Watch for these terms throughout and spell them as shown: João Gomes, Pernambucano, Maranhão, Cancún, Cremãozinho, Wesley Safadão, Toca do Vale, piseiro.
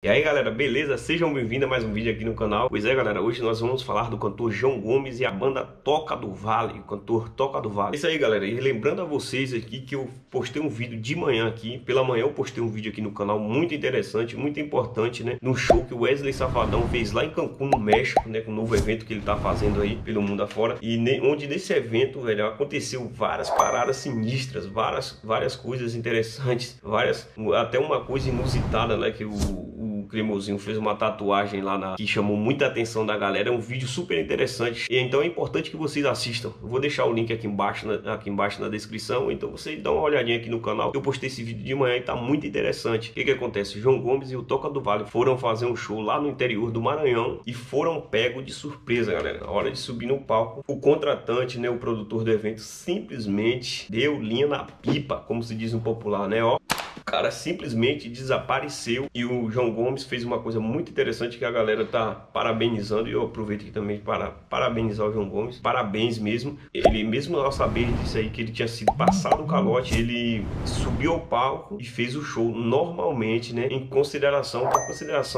E aí galera, beleza? Sejam bem-vindos a mais um vídeo aqui no canal. Pois é galera, hoje nós vamos falar do cantor João Gomes e a banda Toca do Vale, o cantor Toca do Vale. É isso aí galera, e lembrando a vocês aqui que eu postei um vídeo de manhã aqui, pela manhã eu postei um vídeo aqui no canal muito interessante, muito importante, né? No show que o Wesley Safadão fez lá em Cancún, no México, né? Com um novo evento que ele tá fazendo aí pelo mundo afora. E onde nesse evento, velho, aconteceu várias paradas sinistras, várias coisas interessantes, até uma coisa inusitada, né? Que o Cremãozinho fez uma tatuagem lá que chamou muita atenção da galera. É um vídeo super interessante, e então é importante que vocês assistam. Eu vou deixar o link aqui embaixo na descrição, então vocês dão uma olhadinha aqui no canal. Eu postei esse vídeo de manhã e tá muito interessante. O que que acontece? João Gomes e o Toca do Vale foram fazer um show lá no interior do Maranhão e foram pegos de surpresa, galera. Na hora de subir no palco, o contratante, né, o produtor do evento, simplesmente deu linha na pipa, como se diz no popular, né, ó. O cara simplesmente desapareceu, e o João Gomes fez uma coisa muito interessante que a galera tá parabenizando, e eu aproveito aqui também para parabenizar o João Gomes. Parabéns mesmo. Ele, mesmo ao saber disso aí, que ele tinha sido passado o calote, ele subiu ao palco e fez o show normalmente, né, em consideração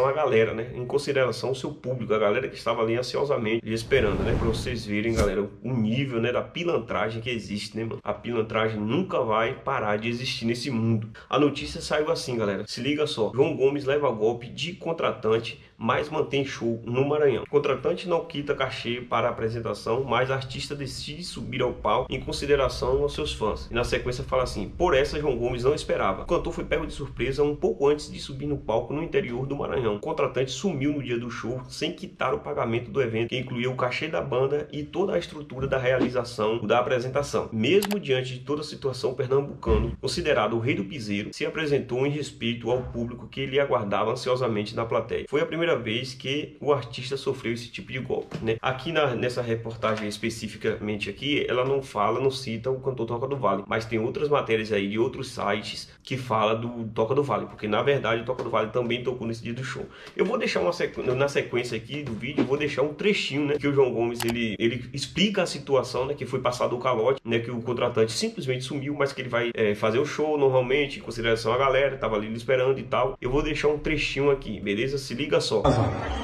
à galera, né, em consideração ao seu público, a galera que estava ali ansiosamente esperando, né, para vocês verem, galera, o nível, né, da pilantragem que existe, né, mano? A pilantragem nunca vai parar de existir nesse mundo. A notícia saiu assim, galera, se liga só: João Gomes leva golpe de contratante, mas mantém show no Maranhão. Contratante não quita cachê para a apresentação, mas artista decide subir ao palco em consideração aos seus fãs. E na sequência fala assim: por essa João Gomes não esperava. O cantor foi pego de surpresa um pouco antes de subir no palco no interior do Maranhão. O contratante sumiu no dia do show sem quitar o pagamento do evento, que incluiu o cachê da banda e toda a estrutura da realização da apresentação. Mesmo diante de toda a situação, Pernambucano, considerado o rei do piseiro, se apresentou em respeito ao público que ele aguardava ansiosamente na plateia. Foi a primeira vez que o artista sofreu esse tipo de golpe, né? Aqui nessa reportagem especificamente aqui, ela não fala, não cita o cantor Toca do Vale, mas tem outras matérias aí de outros sites que fala do Toca do Vale, porque na verdade o Toca do Vale também tocou nesse dia do show. Eu vou deixar na sequência aqui do vídeo, eu vou deixar um trechinho, né, que o João Gomes ele explica a situação, né, que foi passado o calote, né, que o contratante simplesmente sumiu, mas que ele vai fazer o show normalmente, consideração a galera, tava ali esperando e tal. Eu vou deixar um trechinho aqui, beleza? Se liga só.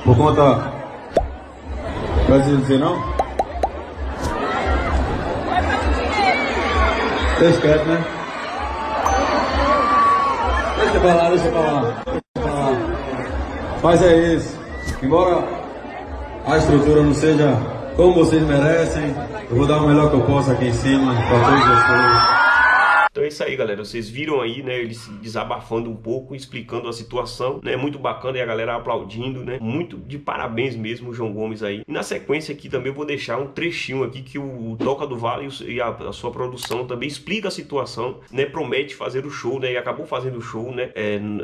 Por conta... Vai dizer não? Tá esperto, né? Deixa pra lá, deixa pra lá. Mas é isso. Embora a estrutura não seja como vocês merecem, eu vou dar o melhor que eu posso aqui em cima pra todos vocês. Então é isso aí, galera, vocês viram aí, né, ele se desabafando um pouco, explicando a situação, né, muito bacana, e a galera aplaudindo, né, muito de parabéns mesmo o João Gomes aí. E na sequência aqui também eu vou deixar um trechinho aqui que o Toca do Vale e a sua produção também explica a situação, né, promete fazer o show, né, e acabou fazendo o show, né,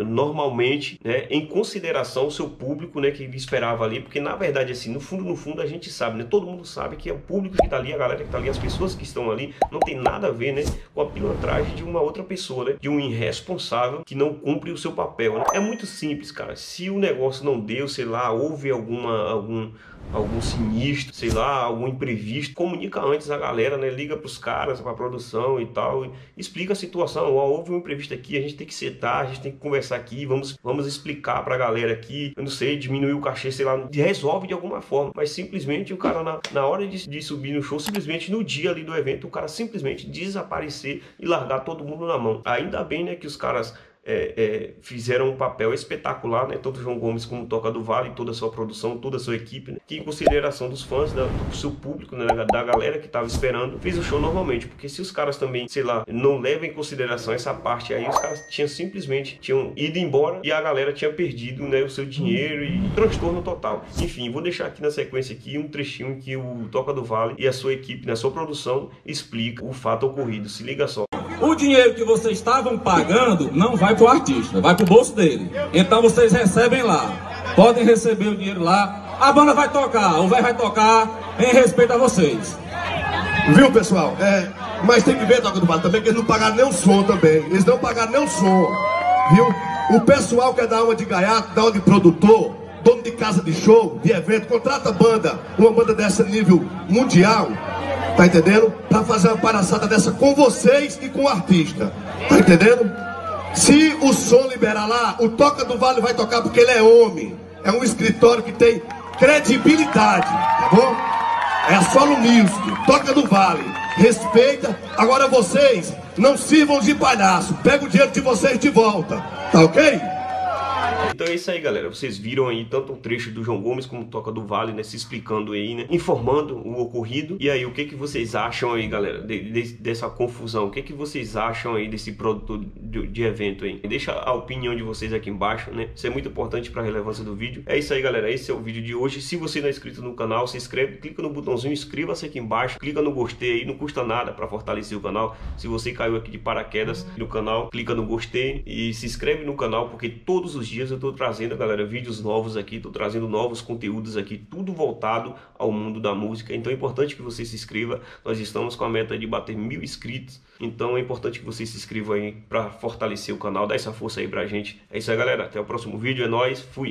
normalmente, né, em consideração ao seu público, né, que ele esperava ali, porque na verdade, assim, no fundo a gente sabe, né, todo mundo sabe que é o público que tá ali, a galera que tá ali, as pessoas que estão ali, não tem nada a ver, né, com a pilantragem de uma outra pessoa, né? De um irresponsável que não cumpre o seu papel, né? É muito simples, cara. Se o negócio não deu, sei lá, houve algum sinistro, sei lá, algum imprevisto, comunica antes a galera, né? Liga pros caras, pra produção e tal, e explica a situação. Ó, houve um imprevisto aqui, a gente tem que setar, a gente tem que conversar aqui, vamos explicar pra galera aqui, eu não sei, diminuir o cachê, sei lá, resolve de alguma forma. Mas simplesmente o cara na hora de subir no show, simplesmente no dia ali do evento, o cara simplesmente desaparecer e largar todo mundo na mão. Ainda bem, né, que os caras fizeram um papel espetacular, né, tanto João Gomes como Toca do Vale, toda a sua produção, toda a sua equipe, né, que em consideração dos fãs, do seu público, né, da galera que estava esperando, fez o show normalmente. Porque se os caras também, sei lá, não levam em consideração essa parte aí, os caras simplesmente tinham ido embora e a galera tinha perdido, né, o seu dinheiro, e transtorno total. Enfim, vou deixar aqui na sequência aqui um trechinho que o Toca do Vale e a sua equipe, na sua produção, explica o fato ocorrido. Se liga só. O dinheiro que vocês estavam pagando não vai para o artista, vai para o bolso dele. Então vocês recebem lá, podem receber o dinheiro lá. A banda vai tocar, o velho vai tocar, em respeito a vocês. Viu, pessoal? Mas tem que ver, Toca do Vale, também, que eles não pagaram nem o som também. Eles não pagaram nem o som, viu? O pessoal que é da alma de gaiato, da alma de produtor, dono de casa de show, de evento, contrata banda, uma banda dessa nível mundial, tá entendendo? Pra fazer uma palhaçada dessa com vocês e com o artista, tá entendendo? Se o som liberar lá, o Toca do Vale vai tocar, porque ele é homem. É um escritório que tem credibilidade, tá bom? É a Solo Music, Toca do Vale. Respeita. Agora vocês não sirvam de palhaço. Pega o dinheiro de vocês de volta, tá ok? Então é isso aí, galera. Vocês viram aí tanto o trecho do João Gomes como o Toca do Vale, né? Se explicando aí, né? Informando o ocorrido. E aí, o que vocês acham aí, galera, dessa confusão? O que vocês acham aí desse produtor de evento aí? Deixa a opinião de vocês aqui embaixo, né? Isso é muito importante para a relevância do vídeo. É isso aí, galera. Esse é o vídeo de hoje. Se você não é inscrito no canal, se inscreve, clica no botãozinho, inscreva-se aqui embaixo, clica no gostei aí. Não custa nada para fortalecer o canal. Se você caiu aqui de paraquedas no canal, clica no gostei e se inscreve no canal, porque todos os dias eu tô trazendo, galera, vídeos novos aqui, tô trazendo novos conteúdos aqui, tudo voltado ao mundo da música. Então é importante que você se inscreva. Nós estamos com a meta de bater 1000 inscritos, então é importante que você se inscreva aí para fortalecer o canal, dá essa força aí pra gente. É isso aí, galera, até o próximo vídeo, é nóis, fui!